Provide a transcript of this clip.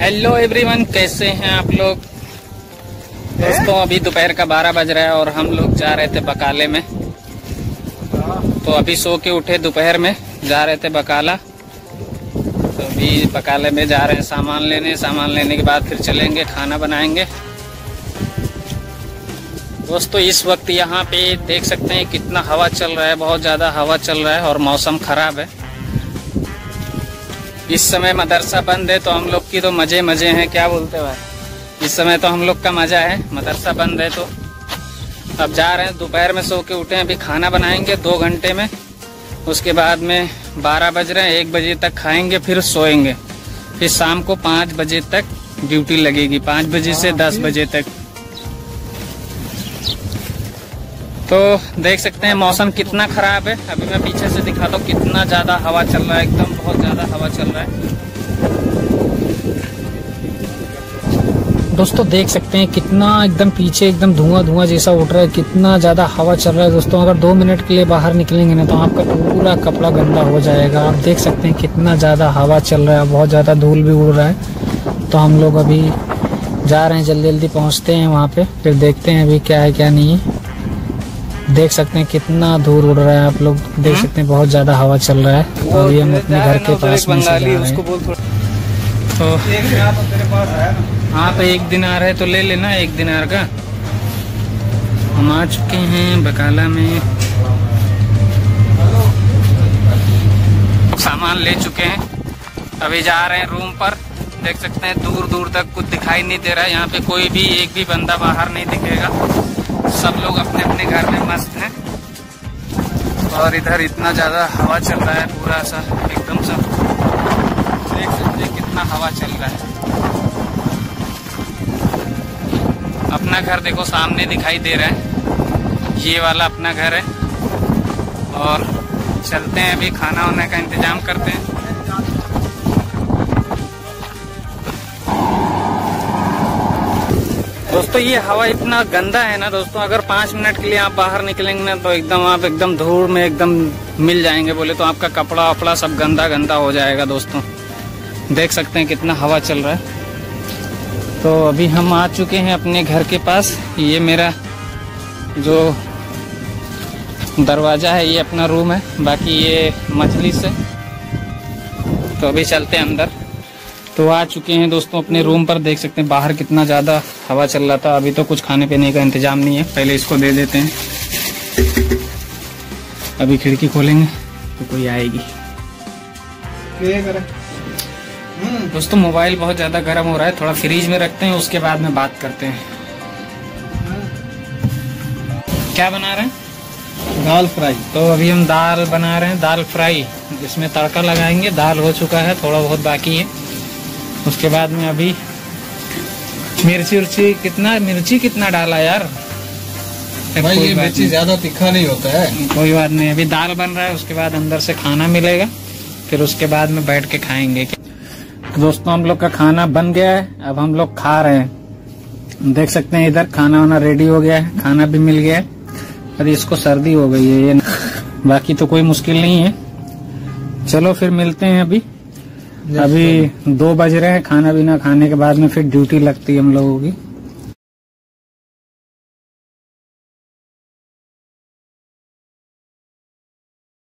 Hello everyone, कैसे हैं आप लोग। दोस्तों अभी दोपहर का 12 बज रहा है और हम लोग जा रहे थे बकाले में। तो अभी सो के उठे, दोपहर में जा रहे थे बकाला। तो अभी बकाले में जा रहे हैं सामान लेने। सामान लेने के बाद फिर चलेंगे, खाना बनाएंगे। दोस्तों इस वक्त यहाँ पे देख सकते हैं कितना हवा चल रहा है, बहुत ज़्यादा हवा चल रहा है और मौसम ख़राब है। इस समय मदरसा बंद है तो हम लोग की तो मज़े मज़े हैं, क्या बोलते हो भाई। इस समय तो हम लोग का मज़ा है, मदरसा बंद है। तो अब जा रहे हैं, दोपहर में सो के उठे हैं, अभी खाना बनाएंगे 2 घंटे में। उसके बाद में 12 बज रहे हैं, 1 बजे तक खाएंगे, फिर सोएंगे। फिर शाम को 5 बजे तक ड्यूटी लगेगी, 5 बजे से 10 बजे तक। तो देख सकते हैं मौसम कितना ख़राब है। अभी मैं पीछे से दिखाता हूँ कितना ज़्यादा हवा चल रहा है, एकदम बहुत ज़्यादा हवा चल रहा है। दोस्तों देख सकते हैं कितना एकदम पीछे एकदम धुआं जैसा उठ रहा है, कितना ज़्यादा हवा चल रहा है। दोस्तों अगर 2 मिनट के लिए बाहर निकलेंगे ना तो आपका पूरा कपड़ा गंदा हो जाएगा। आप देख सकते हैं कितना ज़्यादा हवा चल रहा है, बहुत ज़्यादा धूल भी उड़ रहा है। तो हम लोग अभी जा रहे हैं, जल्दी पहुँचते हैं वहाँ पर, फिर देखते हैं अभी क्या है क्या नहीं है। देख सकते हैं कितना धूल उड़ रहा है, आप लोग देख सकते हैं बहुत ज्यादा हवा चल रहा है। और ये हम अपने घर के पास में जा रहे हैं। तो आप 1 दिनार है तो ले लेना, 1 दिनार का। हम आ चुके हैं बकाला में, सामान ले चुके हैं, अभी जा रहे हैं रूम पर। देख सकते हैं दूर दूर तक कुछ दिखाई नहीं दे रहा है। यहाँ पे कोई भी एक भी बंदा बाहर नहीं दिखेगा, सब लोग अपने अपने घर में मस्त हैं। और इधर इतना ज़्यादा हवा चल रहा है, पूरा सा एकदम सब देख सकते हैं कितना हवा चल रहा है। अपना घर देखो सामने दिखाई दे रहा है, ये वाला अपना घर है। और चलते हैं, अभी खाना वाना का इंतजाम करते हैं। दोस्तों ये हवा इतना गंदा है ना दोस्तों, अगर 5 मिनट के लिए आप बाहर निकलेंगे ना तो एकदम आप एकदम धूल में एकदम मिल जाएंगे, बोले तो आपका कपड़ा वपड़ा सब गंदा हो जाएगा। दोस्तों देख सकते हैं कितना हवा चल रहा है। तो अभी हम आ चुके हैं अपने घर के पास। ये मेरा जो दरवाज़ा है, ये अपना रूम है, बाकी ये मजलिस है। तो अभी चलते हैं अंदर। तो आ चुके हैं दोस्तों अपने रूम पर। देख सकते हैं बाहर कितना ज़्यादा हवा चल रहा था। अभी तो कुछ खाने पीने का इंतज़ाम नहीं है, पहले इसको दे देते हैं। अभी खिड़की खोलेंगे तो कोई आएगी। दोस्तों मोबाइल बहुत ज़्यादा गर्म हो रहा है, थोड़ा फ्रीज में रखते हैं, उसके बाद में बात करते हैं। क्या बना रहे हैं? दाल फ्राई। तो अभी हम दाल बना रहे हैं, दाल फ्राई, जिसमें तड़का लगाएंगे। दाल हो चुका है, थोड़ा बहुत बाकी है। उसके बाद में अभी मिर्ची कितना डाला यार भाई, ये मिर्ची ज़्यादा तीखा नहीं होता है। कोई बात नहीं, अभी दाल बन रहा है, उसके बाद अंदर से खाना मिलेगा, फिर उसके बाद में बैठ के खाएंगे। दोस्तों हम लोग का खाना बन गया है, अब हम लोग खा रहे हैं। देख सकते हैं इधर खाना वाना रेडी हो गया है, खाना भी मिल गया है। अरे इसको सर्दी हो गई है, ये बाकी तो कोई मुश्किल नहीं है। चलो फिर मिलते हैं। अभी 2 बज रहे हैं, खाना बिना खाने के बाद में फिर ड्यूटी लगती है हम लोगों की।